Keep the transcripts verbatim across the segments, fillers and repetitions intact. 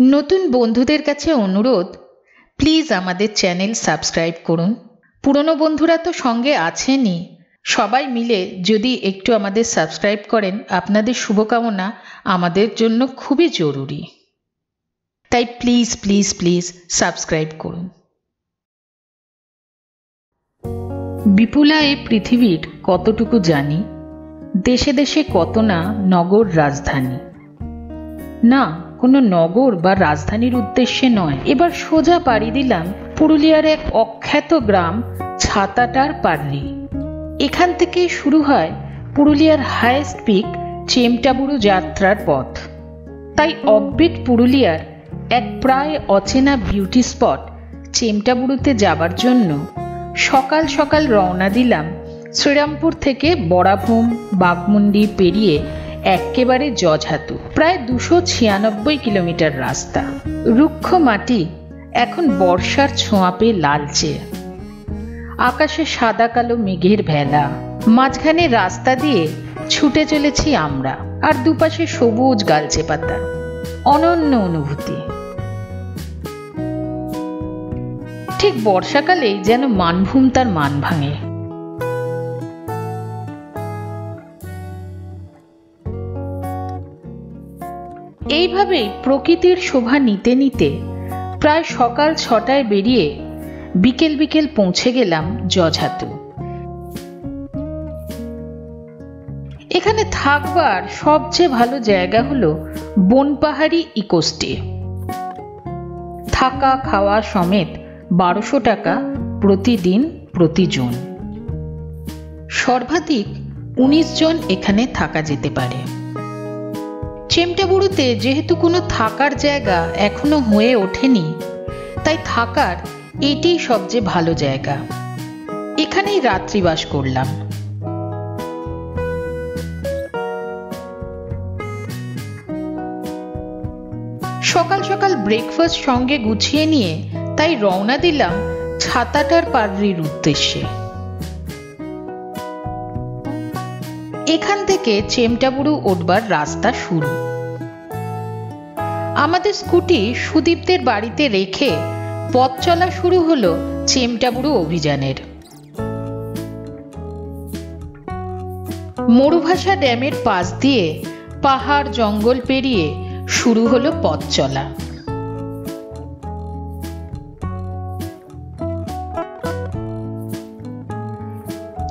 नतून बंधुदेर काछे अनुरोध प्लिज आमादेर चैनल सबस्क्राइब करुन। पुरानो बंधुरा तो संगे आछेनई, सबाई मिले यदि एकटू आमादेर सबस्क्राइब करें आपनादेर शुभकामना आमादेर जोन्नो खूबी जरूरी, ताई प्लिज प्लिज प्लिज सबस्क्राइब करुन। विपुला ए पृथिवीर कतटुकु जानी, देशे देशे कत ना नगर राजधानी। ना कोनो नगर बा राजधानीर उद्देश्य नय, एबार सोजा पाड़ी दिलाम पुरुलियार एक अख्यात ग्राम छाताटार पारली। एखान थेके शुरू हय पुरुलियार हाईएस्ट पिक चेमटाबुरु यात्रार पथ। ताई अपबिट पुरुलियार एक प्राय अचेना ब्यूटी स्पट चेमटाबुरुते जाबार जोन्नो सकाल सकाल रवना दिलाम। श्रीरामपुर थेके बड़ाभूम बागमुंडी पेरिये एकेबारे जजहातु, प्राय दुशो छियानब्बई किलोमीटर रास्ता। रुक्ष माटी एखन बर्षार छोंया पे लालचे, आकाशे सादा कालो मेघेर भेला। माझखाने रास्ता दिये छुटे चलेछि आमरा, आर दुपाशे सबुज गालचे पाता। अनन्य अनुभूति। ठीक बर्षाकालेई जेन मानभूम तार मान भांगे। এইভাবে প্রকৃতির শোভা নিতে নিতে প্রায় সকাল ছটায় বেরিয়ে বিকেল বিকেল পৌঁছে গেলাম জজহাতু। এখানে থাকবার সবচেয়ে ভালো জায়গা হলো বনপাহাড়ি ইকোস্টে। থাকা খাওয়া সমেত বারোশো টাকা প্রতিদিন প্রতিজন। সর্বাধিক উনিশ জন এখানে থাকা যেতে পারে। চেমটাবুরুতে যেহেতু কোনো থাকার জায়গা এখনো হয়ে ওঠেনি, তাই থাকার এটি সবচেয়ে ভালো জায়গা। এখানেই রাত্রিবাস করলাম। সকাল সকাল ব্রেকফাস্ট সঙ্গে গুছিয়ে নিয়ে তাই রওনা দিলাম ছাতাটার পাড়ির উদ্দেশ্যে। এখান থেকে চেমটাবুরু ওঠবার রাস্তা শুরু। আমাদের স্কুটি সুদীপদের বাড়িতে রেখে পথ চলা শুরু হলো চেমটাবুরু অভিযানের। মরুভাষা ড্যামের পাশ দিয়ে পাহাড় জঙ্গল পেরিয়ে শুরু হলো পথ চলা।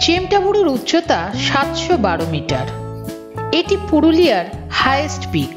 চেমটাবুরুর উচ্চতা সাতশো বারো মিটার। এটি পুরুলিয়ার হাইয়েস্ট পিক।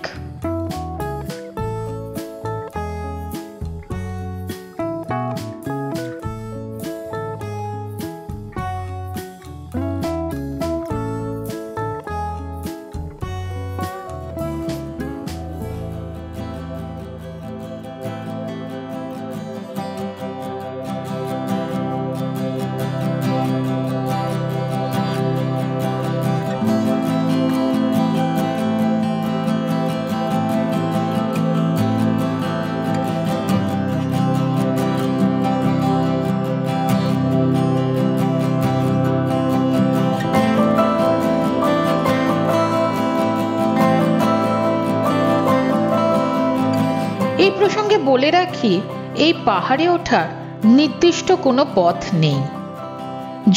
বলে রাখি, এই পাহাড়ে ওঠার নির্দিষ্ট কোনো পথ নেই।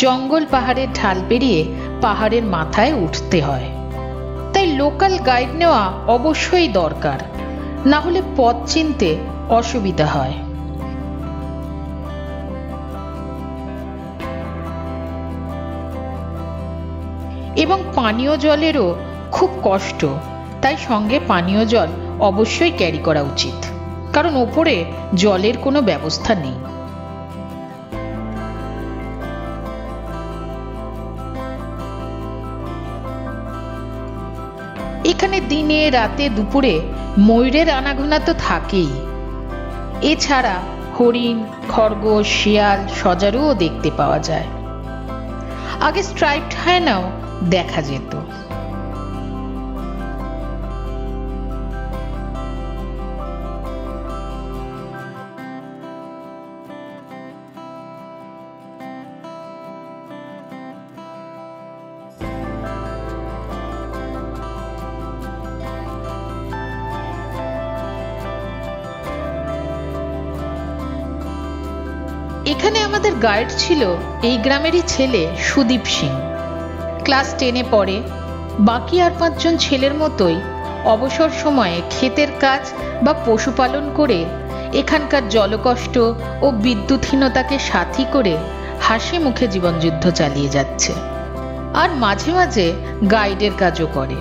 জঙ্গল পাহাড়ের ঢাল পেরিয়ে পাহাড়ের মাথায় উঠতে হয়, তাই লোকাল গাইড নেওয়া অবশ্যই দরকার, না হলে পথ চিনতে অসুবিধা হয়। এবং পানীয় জলেরও খুব কষ্ট, তাই সঙ্গে পানীয় জল অবশ্যই ক্যারি করা উচিত, কারণ ওপরে জলের কোনো ব্যবস্থা নেই। এখানে দিনে রাতে দুপুরে ময়ূরের আনাগোনা তো থাকেই, এছাড়া হরিণ, খরগোশ, শিয়াল, সজারুও দেখতে পাওয়া যায়। আগে স্ট্রাইপড হায়নাও দেখা যেত। এখানে আমাদের গাইড ছিল এই গ্রামেরই ছেলে সুদীপ সিং। ক্লাস টেনে পড়ে। বাকি আর পাঁচজন ছেলের মতোই অবসর সময়ে ক্ষেতের কাজ বা পশুপালন করে এখানকার জলকষ্ট ও বিদ্যুৎহীনতাকে সাথী করে হাসি মুখে জীবনযুদ্ধ চালিয়ে যাচ্ছে। আর মাঝে মাঝে গাইডের কাজও করে।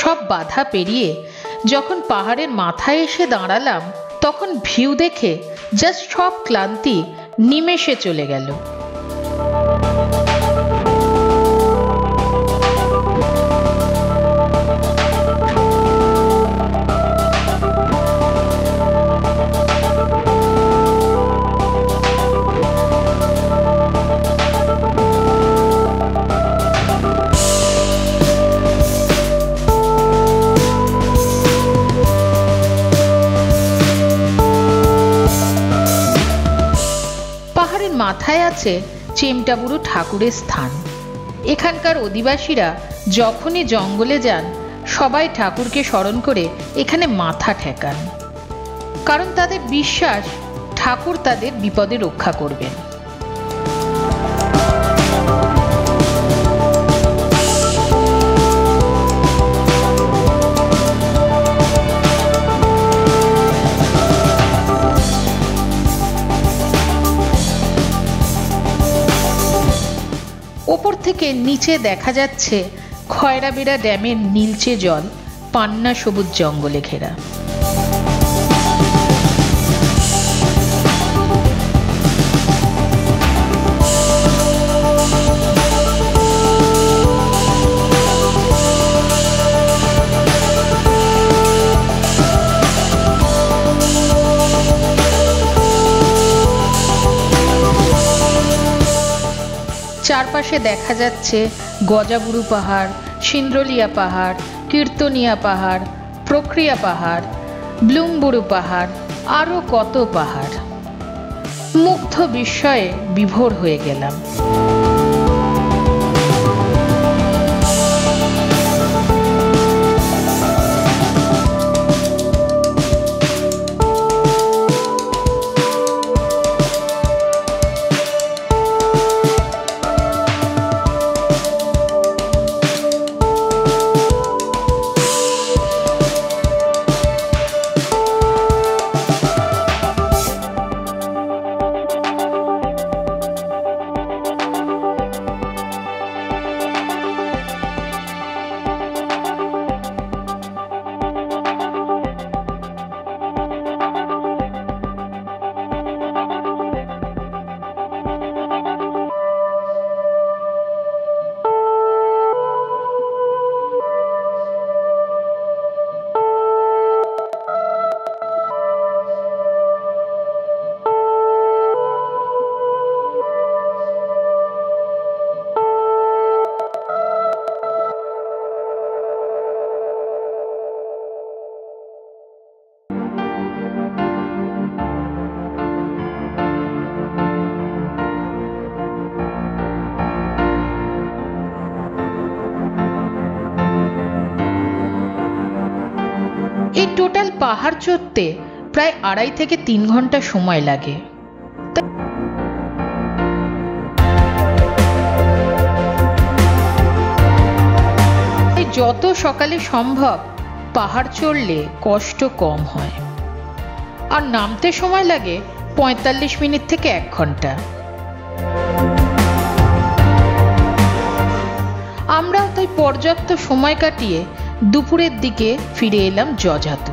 সব বাধা পেরিয়ে যখন পাহাড়ের মাথায় এসে দাঁড়ালাম তখন ভিউ দেখে জাস্ট সব ক্লান্তি নিমেষে চলে গেল। মাথায় আছে চেমটাবুরু ঠাকুরের স্থান। এখানকার অধিবাসীরা যখনই জঙ্গলে যান সবাই ঠাকুরকে স্মরণ করে এখানে মাথা ঠেকান, কারণ তাদের বিশ্বাস ঠাকুর তাদের বিপদে রক্ষা করবেন। ওপর থেকে নিচে দেখা যাচ্ছে খয়রাবেড়া ড্যামের নীলচে জল, পান্না সবুজ জঙ্গলে ঘেরা। চারপাশে দেখা যাচ্ছে গজাবুরু পাহাড়, সিন্দ্রলিয়া পাহাড়, কীর্তনিয়া পাহাড়, প্রক্রিয়া পাহাড়, ব্লুমবুরু পাহাড়, আরও কত পাহাড়। মুগ্ধ বিস্ময়ে বিভোর হয়ে গেলাম। টোটাল পাহাড় চড়তে প্রায় আড়াই থেকে তিন ঘন্টা সময় লাগে। যত সকালে সম্ভব পাহাড় চড়লে কষ্ট কম হয়। আর নামতে সময় লাগে পঁয়তাল্লিশ মিনিট থেকে এক ঘন্টা। আমরা তাই পর্যাপ্ত সময় কাটিয়ে দুপুরের দিকে ফিরে এলাম জজহাতু।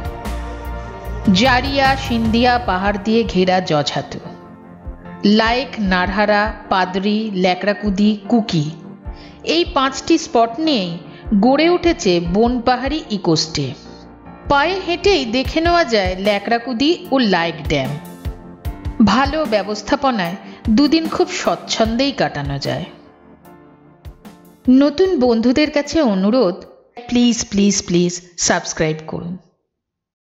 জারিয়া সিন্দিয়া পাহাড় দিয়ে ঘেরা জজহাতু, লাইক, নারহারা, পাদরি, ল্যাকড়াকুদি, কুকি এই পাঁচটি স্পট নিয়েই গড়ে উঠেছে বনপাহাড়ি ইকোস্টে। পায়ে হেঁটেই দেখে নেওয়া যায় ল্যাকড়াকুদি ও লাইক ড্যাম। ভালো ব্যবস্থাপনায় দুদিন খুব স্বচ্ছন্দেই কাটানো যায়। নতুন বন্ধুদের কাছে অনুরোধ, প্লিজ প্লিজ প্লিজ সাবস্ক্রাইব করুন।